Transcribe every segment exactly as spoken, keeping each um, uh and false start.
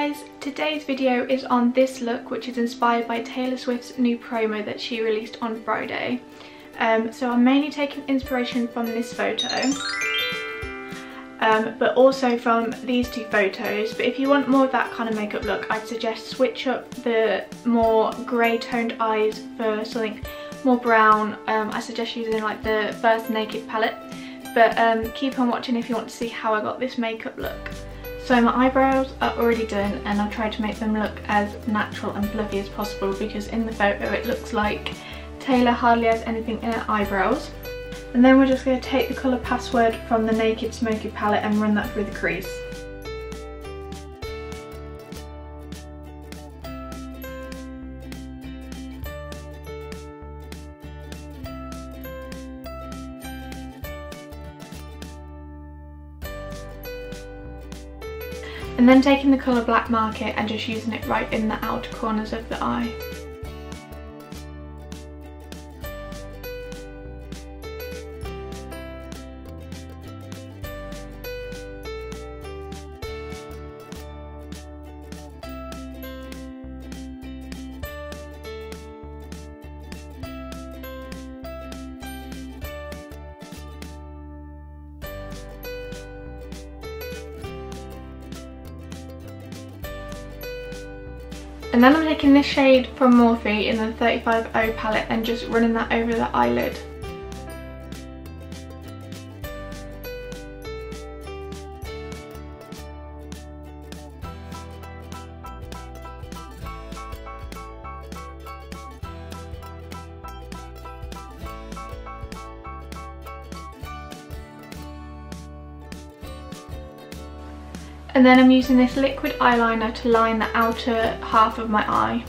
guys, today's video is on this look, which is inspired by Taylor Swift's new promo that she released on Friday. Um, so I'm mainly taking inspiration from this photo, um, but also from these two photos. But if you want more of that kind of makeup look, I'd suggest switch up the more grey toned eyes for something more brown. Um, I suggest using like the Birth Naked palette, but um, keep on watching if you want to see how I got this makeup look. So my eyebrows are already done and I tried to make them look as natural and fluffy as possible, because in the photo it looks like Taylor hardly has anything in her eyebrows. And then we're just going to take the colour Password from the Naked Smokey palette and run that through the crease. And then taking the colour Black Market and just using it right in the outer corners of the eye. And then I'm taking this shade from Morphe in the thirty-five O palette and just running that over the eyelid. And then I'm using this liquid eyeliner to line the outer half of my eye.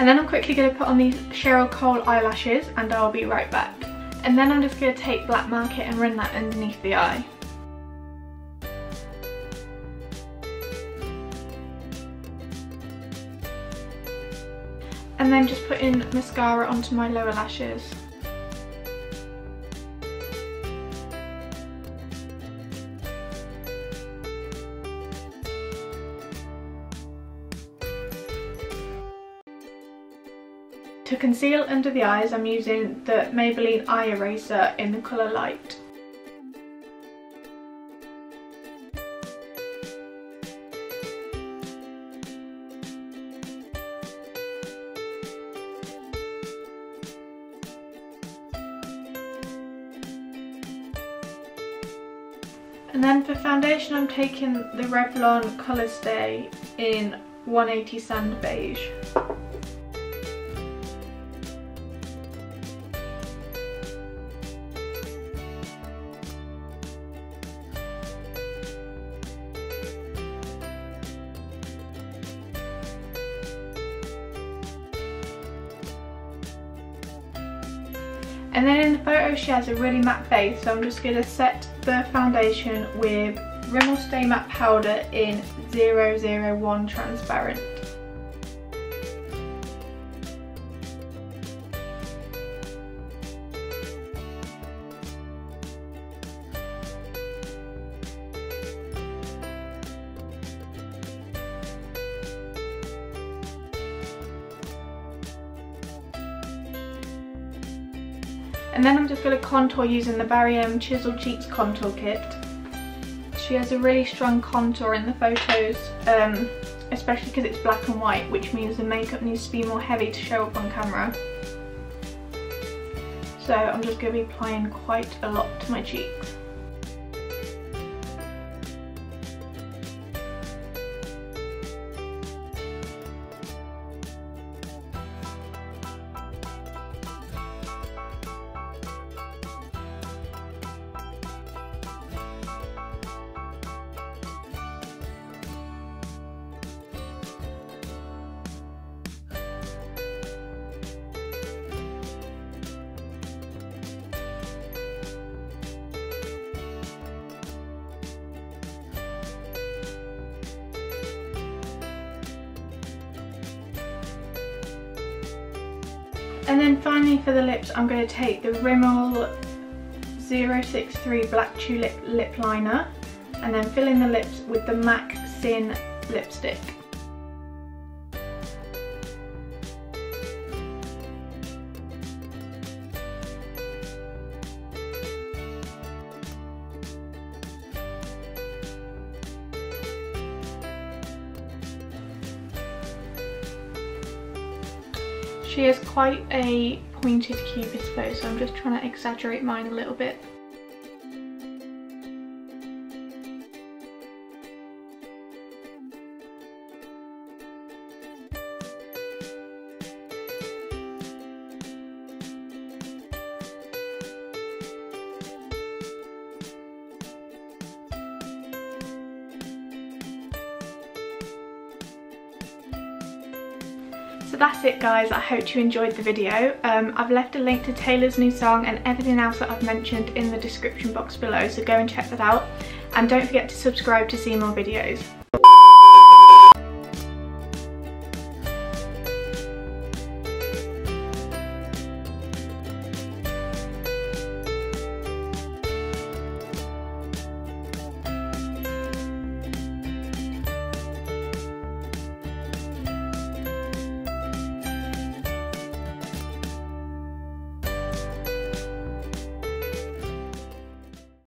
And then I'm quickly going to put on these Cheryl Cole eyelashes and I'll be right back. And then I'm just going to take Black Market and run that underneath the eye. And then just put in mascara onto my lower lashes. To conceal under the eyes, I'm using the Maybelline Eye Eraser in the colour Light. And then for foundation, I'm taking the Revlon ColorStay in one eighty Sand Beige. And then in the photo she has a really matte face, so I'm just going to set the foundation with Rimmel Stay Matte Powder in zero zero one Transparent. And then I'm just going to contour using the Barry M Chisel Cheeks Contour Kit. She has a really strong contour in the photos, um, especially because it's black and white, which means the makeup needs to be more heavy to show up on camera. So I'm just going to be applying quite a lot to my cheeks. And then finally for the lips, I'm going to take the Rimmel zero six three Black Tulip Lip Liner and then fill in the lips with the MAC Sin Lipstick. She is quite a pointed cupid's bow, so I'm just trying to exaggerate mine a little bit. So that's it guys, I hope you enjoyed the video. Um, I've left a link to Taylor's new song and everything else that I've mentioned in the description box below, so go and check that out. And don't forget to subscribe to see more videos.